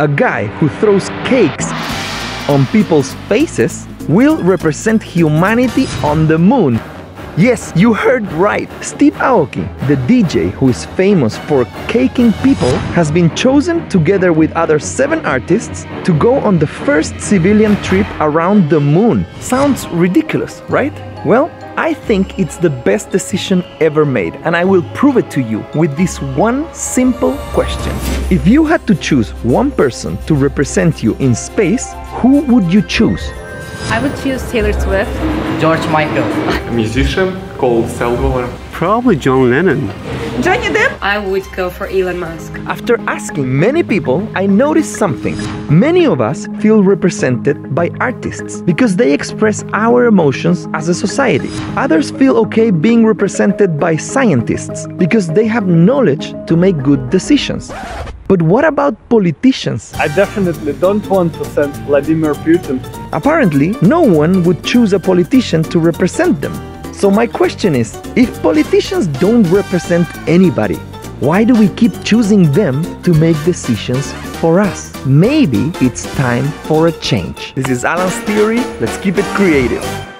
A guy who throws cakes on people's faces will represent humanity on the moon. Yes, you heard right. Steve Aoki, the DJ who is famous for caking people, has been chosen together with other 7 artists to go on the first civilian trip around the moon. Sounds ridiculous, right? Well, I think it's the best decision ever made, and I will prove it to you with this one simple question. If you had to choose one person to represent you in space, who would you choose? I would choose Taylor Swift. George Michael. A musician called Selvola. Probably John Lennon. Johnny Depp? I would go for Elon Musk. After asking many people, I noticed something. Many of us feel represented by artists because they express our emotions as a society. Others feel okay being represented by scientists because they have knowledge to make good decisions. But what about politicians? I definitely don't want to send Vladimir Putin. Apparently, no one would choose a politician to represent them. So my question is, if politicians don't represent anybody, why do we keep choosing them to make decisions for us? Maybe it's time for a change. This is Alan's Theory. Let's keep it creative.